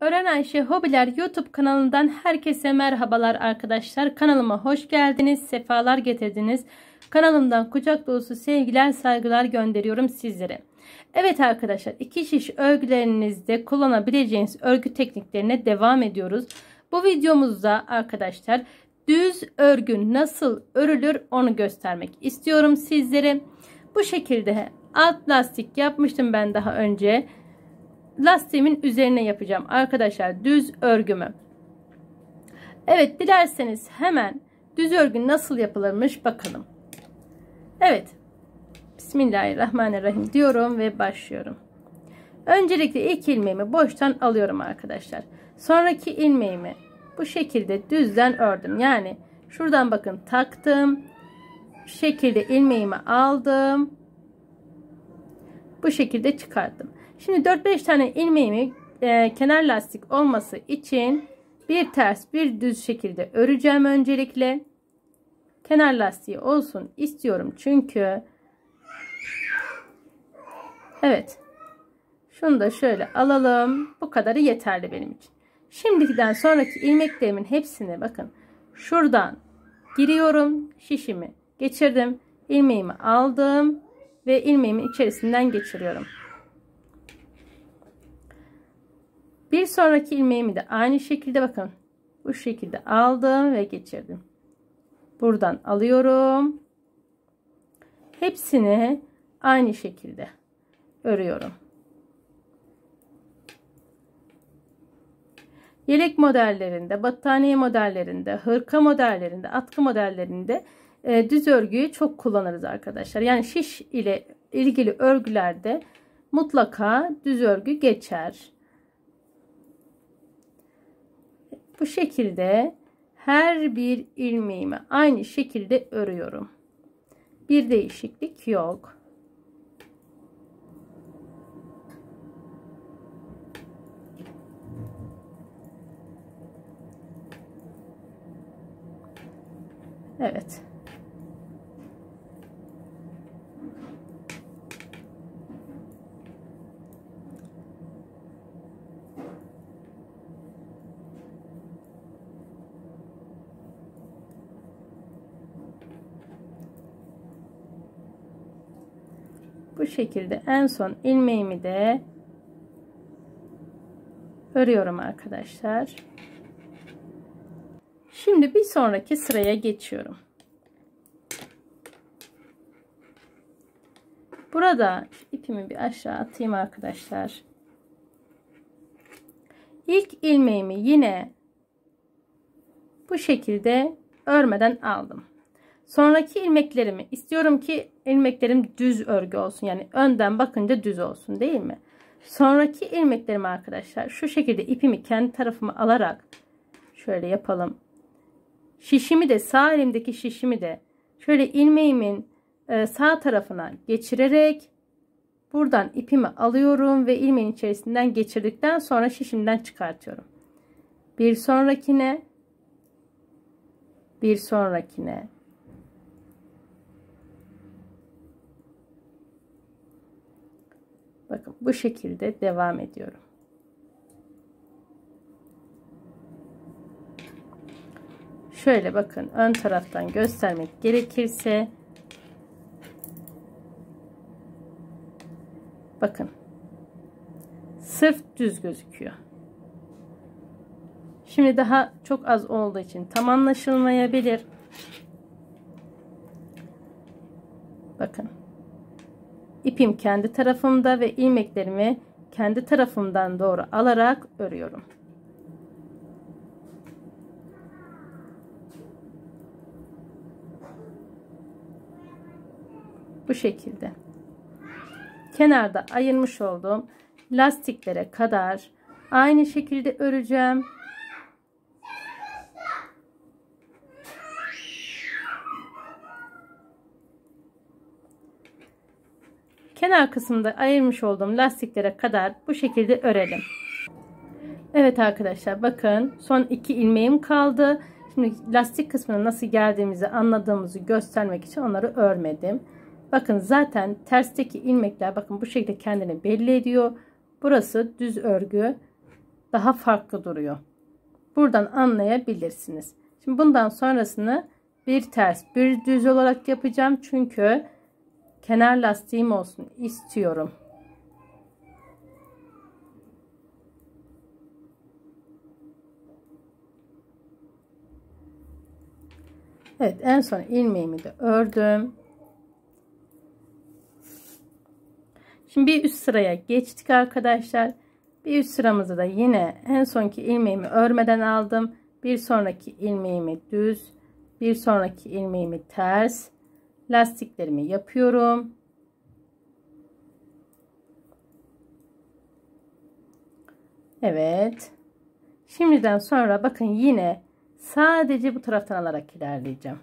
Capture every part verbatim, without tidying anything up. Ören Ayşe Hobiler YouTube kanalından herkese merhabalar arkadaşlar. Kanalıma hoş geldiniz, sefalar getirdiniz. Kanalımdan kucak dolusu sevgiler, saygılar gönderiyorum sizlere. Evet arkadaşlar, iki şiş örgülerinizde kullanabileceğiniz örgü tekniklerine devam ediyoruz. Bu videomuzda arkadaşlar düz örgü nasıl örülür onu göstermek istiyorum sizlere. Bu şekilde alt lastik yapmıştım ben daha önce. Lastiğimin üzerine yapacağım arkadaşlar düz örgümü. Evet, dilerseniz hemen düz örgü nasıl yapılırmış bakalım. Evet, Bismillahirrahmanirrahim diyorum ve başlıyorum. Öncelikle ilk ilmeğimi boştan alıyorum arkadaşlar. Sonraki ilmeğimi bu şekilde düzden ördüm. Yani şuradan bakın taktım. Şu şekilde ilmeğimi aldım. Bu şekilde çıkarttım. Şimdi dört beş tane ilmeğimi e, kenar lastik olması için bir ters bir düz şekilde öreceğim öncelikle. Kenar lastiği olsun istiyorum çünkü. Evet. Şunu da şöyle alalım. Bu kadarı yeterli benim için. Şimdiden sonraki ilmeklerimin hepsine bakın. Şuradan giriyorum. Şişimi geçirdim. İlmeğimi aldım. Ve ilmeğimin içerisinden geçiriyorum. Bir sonraki ilmeğimi de aynı şekilde bakın. Bu şekilde aldım ve geçirdim. Buradan alıyorum. Hepsini aynı şekilde örüyorum. Yelek modellerinde, battaniye modellerinde, hırka modellerinde, atkı modellerinde e, düz örgüyü çok kullanırız arkadaşlar. Yani şiş ile ilgili örgülerde mutlaka düz örgü geçer. Bu şekilde her bir ilmeğimi aynı şekilde örüyorum. Bir değişiklik yok. Evet. Bu şekilde en son ilmeğimi de örüyorum arkadaşlar. Şimdi bir sonraki sıraya geçiyorum. Burada ipimi bir aşağı atayım arkadaşlar. İlk ilmeğimi yine bu şekilde örmeden aldım. Sonraki ilmeklerimi istiyorum ki ilmeklerim düz örgü olsun. Yani önden bakınca düz olsun, değil mi? Sonraki ilmeklerimi arkadaşlar şu şekilde ipimi kendi tarafıma alarak şöyle yapalım. Şişimi de, sağ elimdeki şişimi de şöyle ilmeğimin sağ tarafına geçirerek buradan ipimi alıyorum ve ilmeğin içerisinden geçirdikten sonra şişimden çıkartıyorum. Bir sonrakine, bir sonrakine, bakın bu şekilde devam ediyorum. Şöyle bakın, ön taraftan göstermek gerekirse bakın sırf düz gözüküyor. Şimdi daha çok az olduğu için tam anlaşılmayabilir. Bakın ipim kendi tarafımda ve ilmeklerimi kendi tarafımdan doğru alarak örüyorum. Bu şekilde kenarda ayırmış olduğum lastiklere kadar aynı şekilde öreceğim. Kenar kısımda ayırmış olduğum lastiklere kadar bu şekilde örelim. Evet arkadaşlar, bakın son iki ilmeğim kaldı. Şimdi lastik kısmına nasıl geldiğimizi anladığımızı göstermek için onları örmedim. Bakın zaten tersteki ilmekler bakın bu şekilde kendini belli ediyor. Burası düz örgü. daha farklı duruyor. Buradan anlayabilirsiniz. Şimdi bundan sonrasını bir ters bir düz olarak yapacağım. Çünkü kenar lastiğim olsun istiyorum. Evet, en son ilmeğimi de ördüm. Şimdi bir üst sıraya geçtik arkadaşlar. Bir üst sıramızı da yine en sonki ilmeğimi örmeden aldım. Bir sonraki ilmeğimi düz, bir sonraki ilmeğimi ters, lastiklerimi yapıyorum. Evet. Şimdiden sonra bakın yine sadece bu taraftan alarak ilerleyeceğim.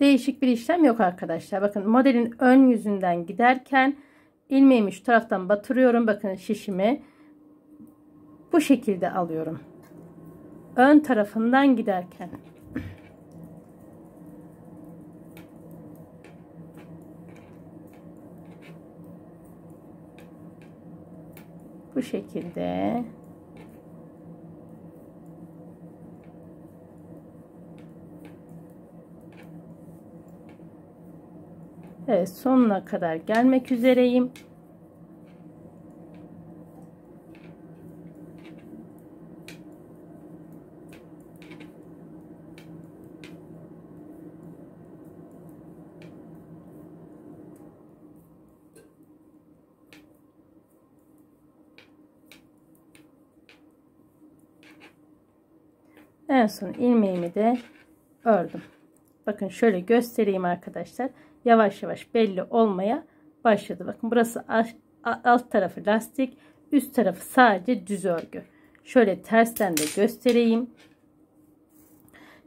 Değişik bir işlem yok arkadaşlar. Bakın modelin ön yüzünden giderken ilmeğimi şu taraftan batırıyorum. Bakın şişimi bu şekilde alıyorum. Ön tarafından giderken. Bu şekilde. Evet, sonuna kadar gelmek üzereyim. En son ilmeğimi de ördüm. Bakın şöyle göstereyim arkadaşlar. Yavaş yavaş belli olmaya başladı. Bakın burası alt tarafı lastik, üst tarafı sadece düz örgü. Şöyle tersten de göstereyim.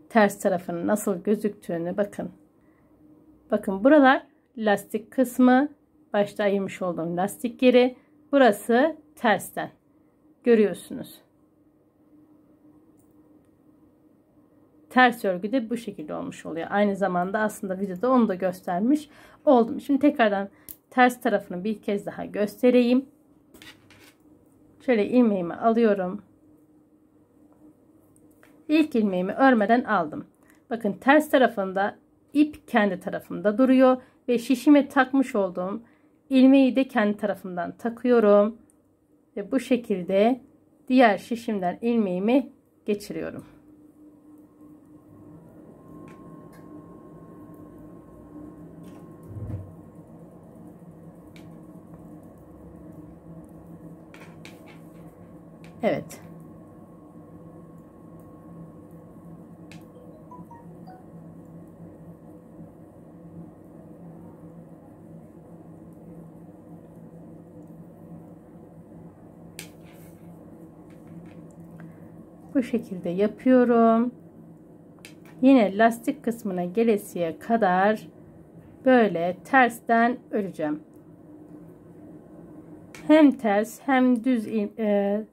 Ters tarafının nasıl gözüktüğünü bakın. Bakın buralar lastik kısmı. Başta ayırmış olduğum lastik yeri. Burası tersten. Görüyorsunuz. Ters örgü de bu şekilde olmuş oluyor. Aynı zamanda aslında videoda onu da göstermiş oldum. Şimdi tekrardan ters tarafını bir kez daha göstereyim. Şöyle ilmeğimi alıyorum. İlk ilmeğimi örmeden aldım. Bakın ters tarafında ip kendi tarafımda duruyor. Ve şişime takmış olduğum ilmeği de kendi tarafımdan takıyorum. Ve bu şekilde diğer şişimden ilmeğimi geçiriyorum. Evet. Bu şekilde yapıyorum. Yine lastik kısmına gelesiye kadar böyle tersten öreceğim. Hem ters hem düz e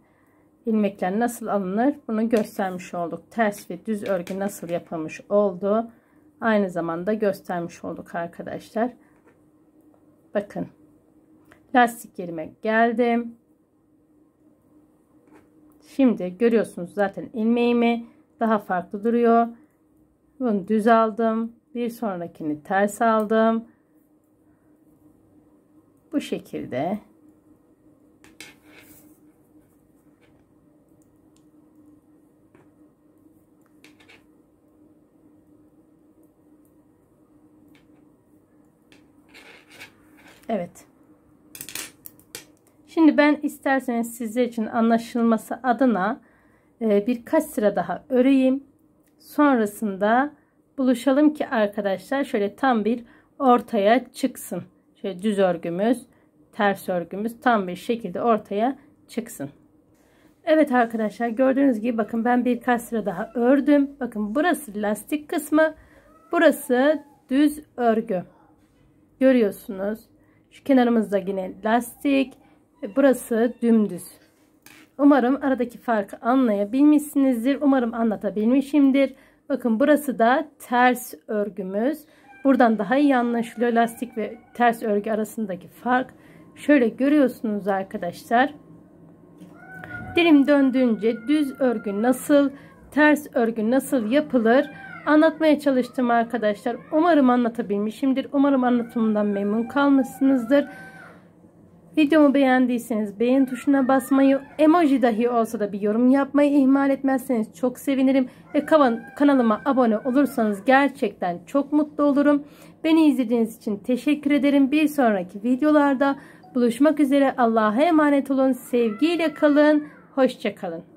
İlmekler nasıl alınır? Bunu göstermiş olduk. Ters ve düz örgü nasıl yapılmış oldu? Aynı zamanda göstermiş olduk arkadaşlar. Bakın. Lastik yerime geldim. Şimdi görüyorsunuz zaten ilmeğimi daha farklı duruyor. Bunu düz aldım. Bir sonrakini ters aldım. Bu şekilde. Evet. Şimdi ben isterseniz sizler için anlaşılması adına birkaç sıra daha öreyim. Sonrasında buluşalım ki arkadaşlar şöyle tam bir ortaya çıksın. Şöyle düz örgümüz, ters örgümüz tam bir şekilde ortaya çıksın. Evet arkadaşlar, gördüğünüz gibi bakın ben birkaç sıra daha ördüm. Bakın burası lastik kısmı, burası düz örgü. Görüyorsunuz. Şu kenarımızda yine lastik. Burası dümdüz. Umarım aradaki farkı anlayabilmişsinizdir. Umarım anlatabilmişimdir. Bakın burası da ters örgümüz. Buradan daha iyi anlaşılıyor lastik ve ters örgü arasındaki fark. Şöyle görüyorsunuz arkadaşlar. Dilim döndüğünce düz örgü nasıl, ters örgü nasıl yapılır anlatmaya çalıştım arkadaşlar. Umarım anlatabilmişimdir. Umarım anlatımından memnun kalmışsınızdır. Videomu beğendiyseniz beğen tuşuna basmayı, emoji dahi olsa da bir yorum yapmayı ihmal etmezseniz çok sevinirim. Ve kanalıma abone olursanız gerçekten çok mutlu olurum. Beni izlediğiniz için teşekkür ederim. Bir sonraki videolarda buluşmak üzere. Allah'a emanet olun. Sevgiyle kalın. Hoşça kalın.